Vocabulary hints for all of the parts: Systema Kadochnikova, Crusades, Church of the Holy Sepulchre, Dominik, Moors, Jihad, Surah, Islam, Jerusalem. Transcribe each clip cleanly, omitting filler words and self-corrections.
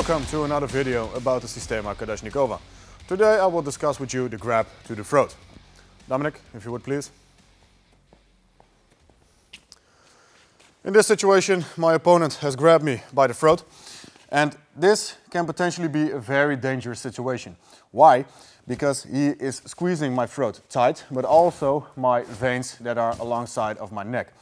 Welcome to another video about the Systema Kadochnikova. Today I will discuss with you the grab to the throat. Dominik, if you would please. In this situation, my opponent has grabbed me by the throat, and this can potentially be a very dangerous situation. Why? Because he is squeezing my throat tight, but also my veins that are alongside of my neck.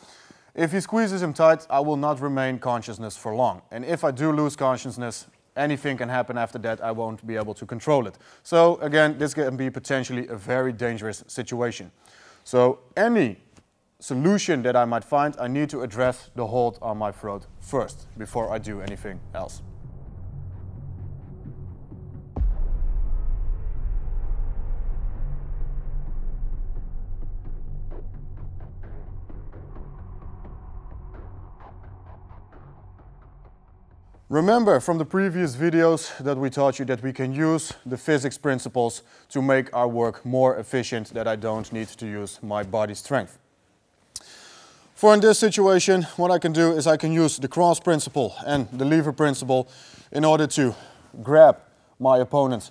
If he squeezes him tight, I will not remain consciousness for long. And if I do lose consciousness, anything can happen after that, I won't be able to control it. So again, this can be potentially a very dangerous situation. So any solution that I might find, I need to address the hold on my throat first, before I do anything else. Remember from the previous videos that we taught you that we can use the physics principles to make our work more efficient, that I don't need to use my body strength. For in this situation, what I can do is I can use the cross principle and the lever principle in order to grab my opponent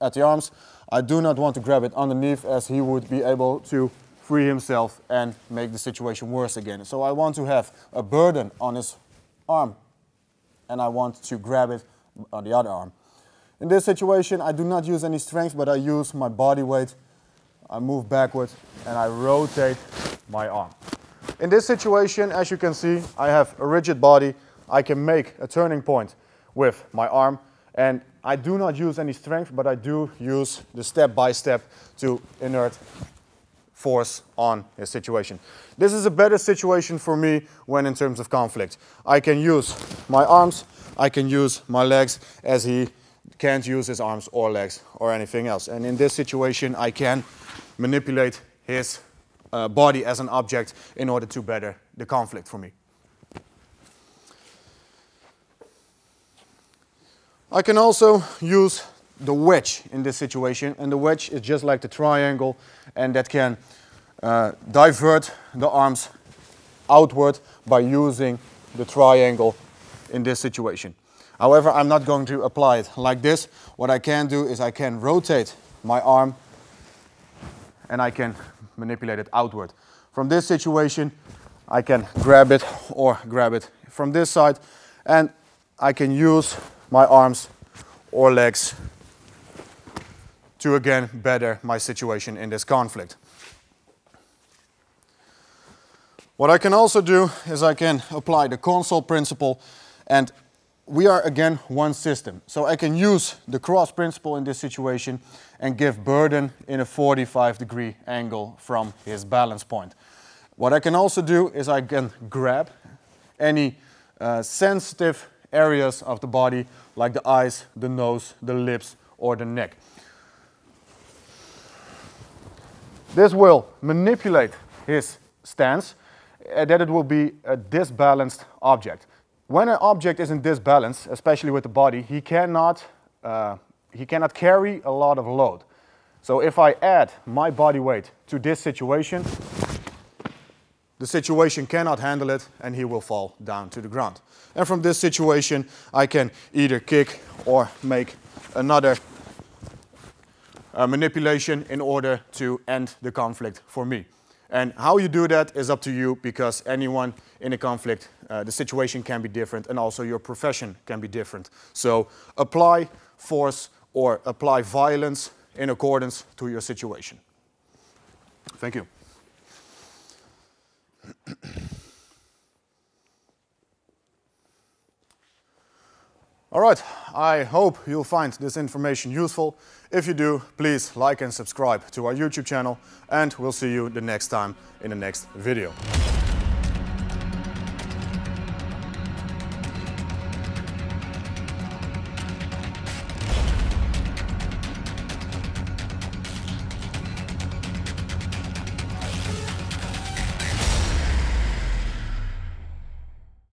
at the arms. I do not want to grab it underneath, as he would be able to free himself and make the situation worse again. So I want to have a burden on his arm, and I want to grab it on the other arm. In this situation, I do not use any strength, but I use my body weight. I move backwards and I rotate my arm. In this situation, as you can see, I have a rigid body. I can make a turning point with my arm, and I do not use any strength, but I do use the step-by-step to inert force on his situation. This is a better situation for me when in terms of conflict. I can use my arms, I can use my legs, as he can't use his arms or legs or anything else. And in this situation, I can manipulate his body as an object in order to better the conflict for me. I can also use the wedge in this situation, and the wedge is just like the triangle, and that can divert the arms outward by using the triangle in this situation. However, I'm not going to apply it like this. What I can do is I can rotate my arm and I can manipulate it outward. From this situation, I can grab it or grab it from this side, and I can use my arms or legs to again better my situation in this conflict. What I can also do is I can apply the console principle, and we are again one system. So I can use the cross principle in this situation and give burden in a 45-degree angle from his balance point. What I can also do is I can grab any sensitive areas of the body, like the eyes, the nose, the lips or the neck. This will manipulate his stance, that it will be a disbalanced object. When an object is in disbalance, especially with the body, he cannot carry a lot of load. So if I add my body weight to this situation, the situation cannot handle it and he will fall down to the ground. And from this situation, I can either kick or make another manipulation in order to end the conflict for me. And how you do that is up to you, because anyone in a conflict, the situation can be different, and also your profession can be different. So apply force or apply violence in accordance to your situation. Thank you. All right, I hope you'll find this information useful. If you do, please like and subscribe to our YouTube channel, and we'll see you the next time in the next video.